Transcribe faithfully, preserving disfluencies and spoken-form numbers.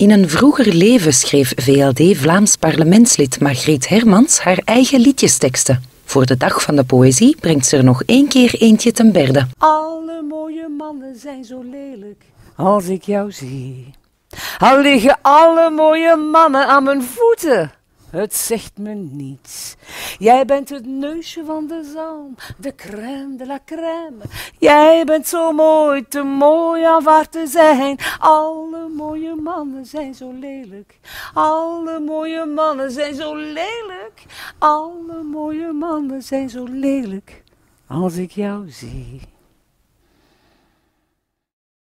In een vroeger leven schreef V L D Vlaams parlementslid Margriet Hermans haar eigen liedjesteksten. Voor de dag van de poëzie brengt ze er nog één keer eentje ten berde. Alle mooie mannen zijn zo lelijk als ik jou zie. Al liggen alle mooie mannen aan mijn voeten. Het zegt me niets. Jij bent het neusje van de zalm, de crème de la crème. Jij bent zo mooi, te mooi om waar te zijn. Alle mooie mannen zijn zo lelijk. Alle mooie mannen zijn zo lelijk. Alle mooie mannen zijn zo lelijk als ik jou zie.